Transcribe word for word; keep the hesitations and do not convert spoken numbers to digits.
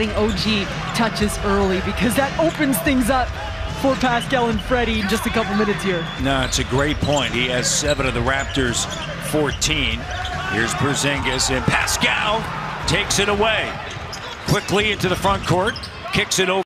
getting O G touches early, because that opens things up for Pascal and Freddie in just a couple minutes here. No, it's a great point. He has seven of the Raptors' fourteen. Here's Porzingis, and Pascal takes it away. Quickly into the front court, kicks it over.